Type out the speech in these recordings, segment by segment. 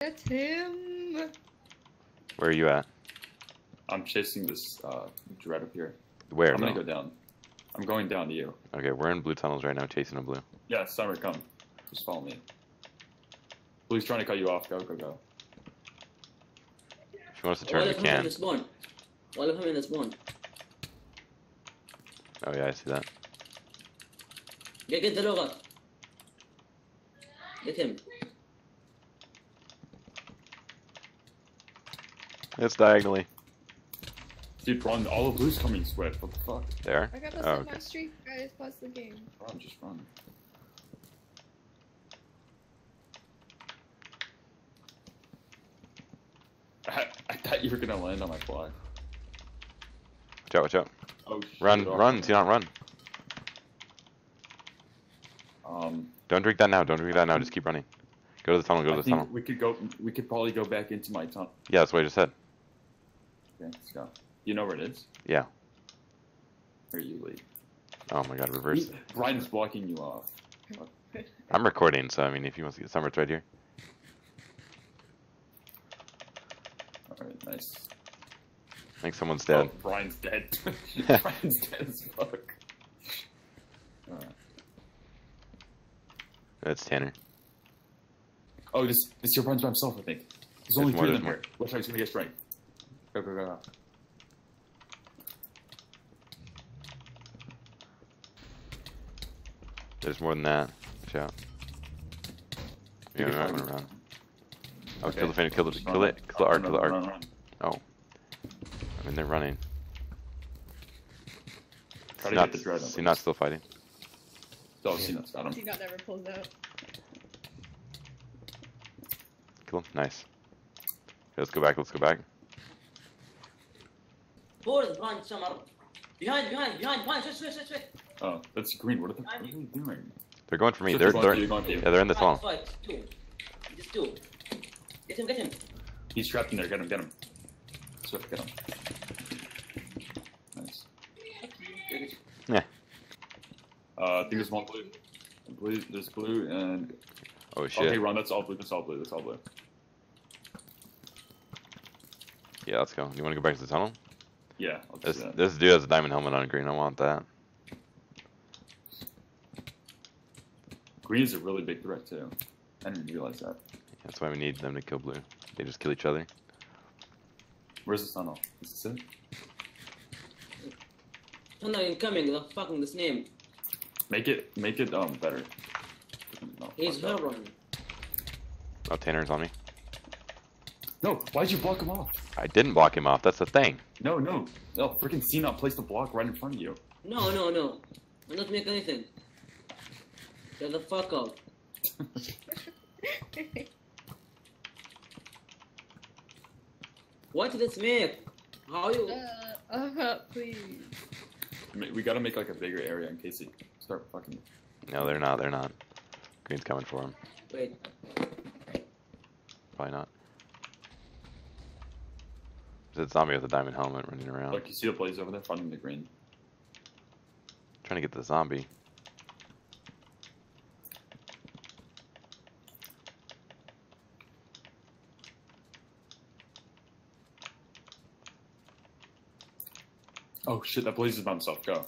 That's him. Where are you at? I'm chasing this dread up here. Where? I'm gonna go down. I'm going down to you. Okay, we're in blue tunnels right now, chasing a blue. Yeah, Summer, come. Just follow me. Blue's trying to cut you off. Go, go, go. If he wants to turn, we can. Why look him in this one? Oh yeah, I see that. Get the robot. Get him. It's diagonally. Dude, run. All of blue's coming, Swift. What the fuck? There? I got this on my streak, guys. Pause the game. Run, just run. I thought you were gonna land on my block. Watch out, watch out. Oh, shit. Run, run, do not run. Don't drink that now, don't drink that now, just keep running. Go to the tunnel, go to the tunnel. We could probably go back into my tunnel. Yeah, that's what I just said. Okay, let's go. You know where it is? Yeah. Here you leave. Oh my god, reverse it. Ryan's blocking you off. I'm recording, so I mean, if you want to get Summer's right here. Alright, nice. I think someone's dead. Oh, Brian's dead. Brian's dead as fuck. Alright. That's Tanner. Oh, this here runs by himself, I think. There's only three of them here. Left side's gonna get strength. Go, go, go, go. There's more than that. Watch out. You're not running around. Oh, okay. Kill the fan, kill the arc, kill the arc. Oh. I mean, they're running. Is he not still fighting? Oh, Cino's got him. Cino never pulls out. Kill him. Nice. Okay, let's go back, let's go back. Board behind someone. Behind, switch. Oh, that's green. What are they doing? They're going for me. They're in the tunnel. Just do. Get him. He's trapped in there. Get him. Swift, get him. Nice. Yeah. I think there's one blue. There's blue and... Oh shit. Okay, run. That's all blue. Yeah, let's go. You want to go back to the tunnel? Yeah. This dude has a diamond helmet on green. I want that. Green is a really big threat too. I didn't realize that. That's why we need them to kill blue. They just kill each other. Where's the tunnel? Is this it? Tunnel incoming. The fucking this name. Make it better. No, he's not running. Oh, Tanner's on me. No, why'd you block him off? I didn't block him off. That's the thing. No. Freaking Cino placed the block right in front of you. No. I'm not making anything. Get the fuck out. What did this make? How are you? Please. We gotta make like a bigger area in case they start fucking. No, they're not. Green's coming for him. Wait. Probably not. There's a zombie with a diamond helmet running around. Look, you see the blaze over there fighting the green. Trying to get the zombie. Oh shit, that blaze is by himself, go.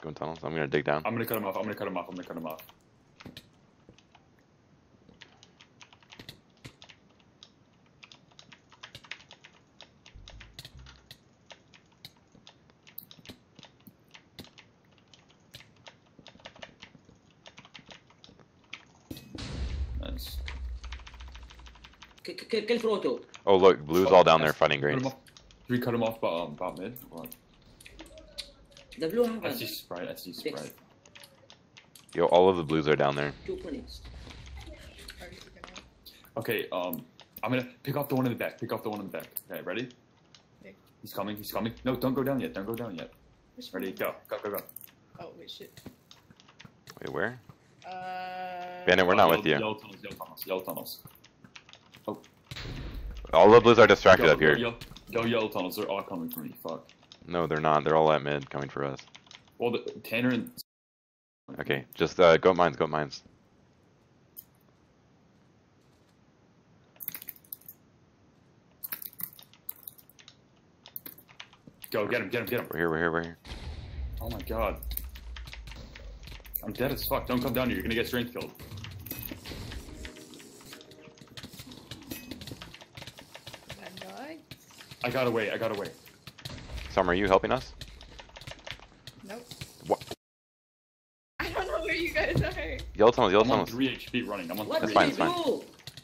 Go in tunnels, I'm gonna dig down. I'm gonna cut him off. Nice. Kill Frodo. Oh look, blue's all down there fighting green. Should we cut him off about mid? What? The blue one. I see Sprite. Yo, all of the blues are down there. 2 points. Okay, I'm gonna pick off the one in the back. Okay, ready? Okay. He's coming. No, don't go down yet. Ready? Go. Oh, wait, shit. Wait, where? Bandit, we're not with you. Yellow tunnels. Oh. All the blues are distracted up here. Go yellow tunnels, they're all coming for me, fuck. No, they're not, they're all at mid, coming for us. Well, Tanner and... Okay, just go mines. go. Get him, get him, get him. We're here, we're here, we're here. Oh my god. I'm dead as fuck. Don't come down here. You're gonna get strength killed. I got away. I got away. Summer, are you helping us? Nope. What? I don't know where you guys are. Yellow tunnels, yellow tunnels. I'm on 3 HP running. I'm on 3 HP. That's fine, it's fine.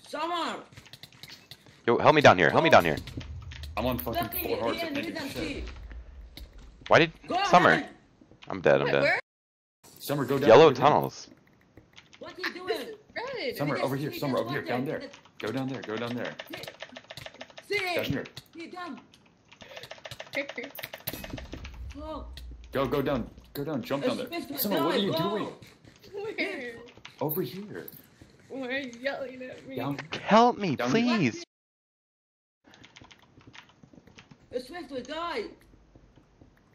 Summer! Yo, help me down here. Help me down here. I'm on fucking 4 hearts of pain. Shit. Why did... Summer. I'm dead, I'm dead. Summer, go down. Yellow tunnels. What are you doing? Summer, over here. Summer, over here. Down there. Go down there. Go down there. Down here. Go, go down. Go down. Jump down there. Summer, what are you doing? Where? Over here. Why are you yelling at me? Down. Help me, down please. Swift will die.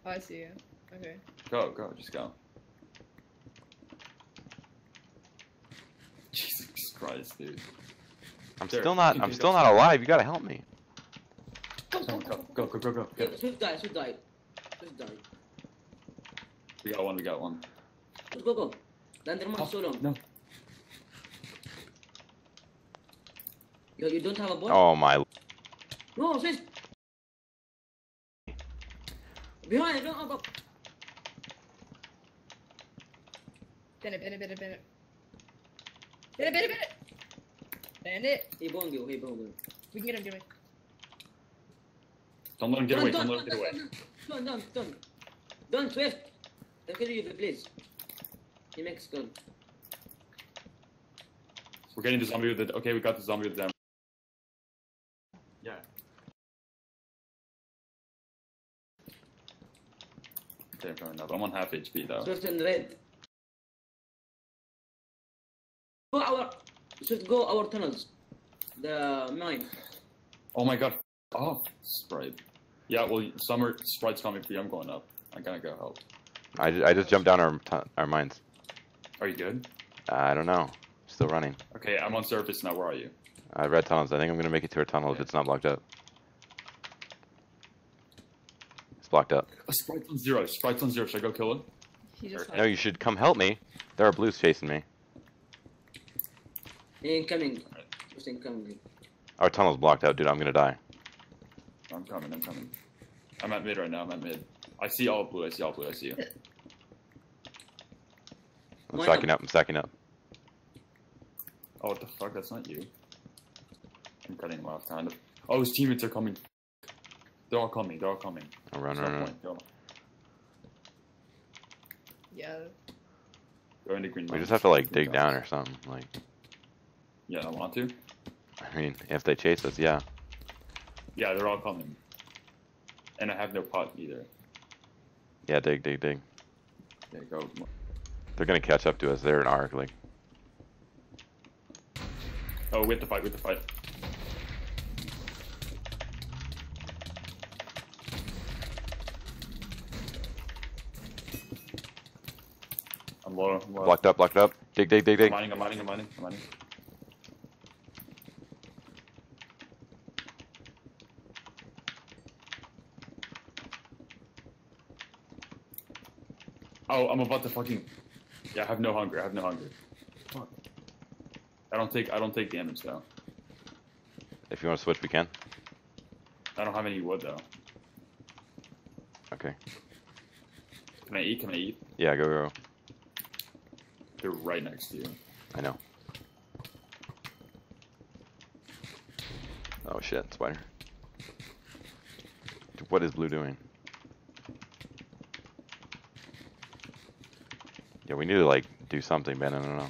Oh, I see you. Okay. Go, go. Just go. Jesus Christ, dude. I'm there. I'm still not alive. You gotta help me. Go, go, go, go, go. Swift died, Swift died. Swift died. We got one, we got one. Go, go. Landerman solo. No. Yo, you don't have a bot? Oh my. No, Swift. Behind, no, go. Bennett. Bandit. He bonged you, he bonged you. We can get him, Jimmy. Don't let him get away, don't let him get away. Don't, Swift. Don't kill you, please. He makes gun. We're getting the zombie with the... Okay, we got the zombie with the... Yeah. Okay, I'm coming up. I'm on half HP, though. Swift and red. Go our... Swift, go our tunnels. The mine. Oh my god. Oh, Sprite. Yeah, well, Summer, Sprite's coming for you. I'm going up. I gotta go help. I just jumped down our mines. Are you good? I don't know. Still running. Okay, I'm on surface now. Where are you? Red tunnels. I think I'm gonna make it to our tunnel if it's not blocked up. It's blocked up. Sprite's on 0. Sprite's on 0. Should I go kill him? No, you should come help me. There are blues chasing me. Incoming. Just incoming. Our tunnel's blocked out, dude. I'm gonna die. I'm coming, I'm coming. I'm at mid right now, I'm at mid. I see all blue, I see all blue, I see you. I'm stacking up, I'm stacking up. Oh, what the fuck, that's not you. I'm cutting him off, kind of. Oh, his teammates are coming. They're all coming, they're all coming. I'll run, run. Yeah. Go into green. We just have to, like, dig down or something, like. Yeah, I want to. I mean, if they chase us, yeah. Yeah, they're all coming. And I have no pot either. Yeah, dig, dig, dig. Yeah, go. They're gonna catch up to us. They're in arc, like. Oh, we have to fight, we have to fight. I'm low, I'm low. Blocked up, blocked up. Dig, dig, dig, dig. I'm mining, I'm mining, I'm mining, I'm mining. Oh, I'm about to fucking... Yeah, I have no hunger, I have no hunger. Fuck. I don't take damage, though. If you want to switch, we can. I don't have any wood, though. Okay. Can I eat? Can I eat? Yeah, go, go. They're right next to you. I know. Oh, shit, spider. What is blue doing? Yeah, we need to, like, do something, Ben. I don't know.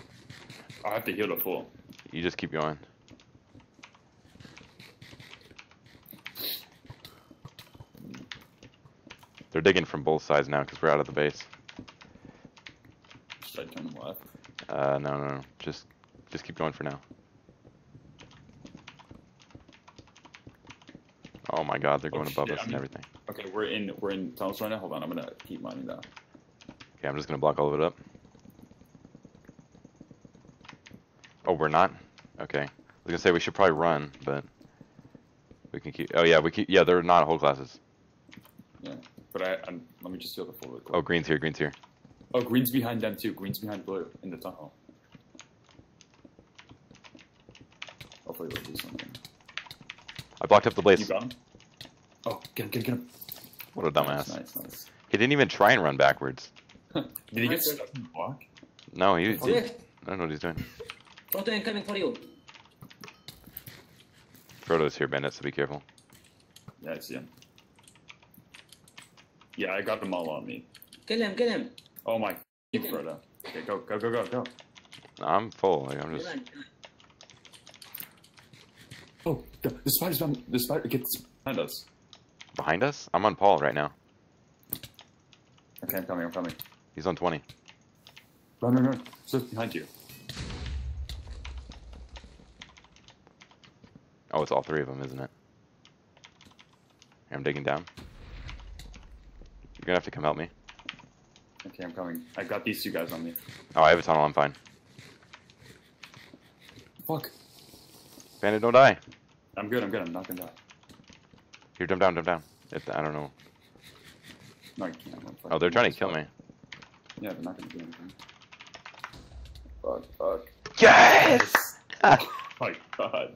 I have to heal the pool. You just keep going. They're digging from both sides now because we're out of the base. Should I turn left? No, no, no. Just keep going for now. Oh my God, they're going above us and everything. Okay, we're in tunnels right now. Hold on, I'm gonna keep mining that. Okay, I'm just gonna block all of it up. Oh, we're not? Okay. I was gonna say we should probably run, but we can keep. Oh yeah, we keep. Yeah, they're not whole classes. Yeah. But let me just heal the floor real quick. Oh, green's here, green's here. Oh, green's behind them too. Green's behind blue in the tunnel. Hopefully they'll do something. I blocked up the blaze. You got him? Oh, get him. What a dumbass. Nice. He didn't even try and run backwards. Did he get stuck in the block? No, he I don't know what he's doing. Proto incoming for you. Proto's here, bandit, so be careful. Yeah, I see him. Yeah, I got them all on me. Kill him. Oh my, Proto. Okay, go. I'm full, I'm just... Oh, the spider gets behind us. Behind us? I'm on Paul right now. Okay, I'm coming. He's on 20. Run. Swift behind you. Oh, it's all three of them, isn't it? I'm digging down. You're gonna have to come help me. Okay, I'm coming. I got these two guys on me. Oh, I have a tunnel, I'm fine. Fuck. Bandit, don't die. I'm good, I'm not gonna die. Here, jump down. I don't know. No, I can't. Oh, they're trying to kill me. Yeah, they're not gonna do anything. Fuck. Yes! Oh my god.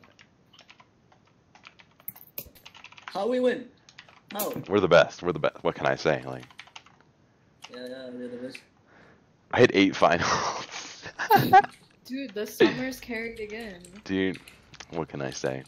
How we win? How? We're the best. What can I say? Like. Yeah, we're the best. I had 8 finals. Dude, the Summers carried again. Dude, what can I say?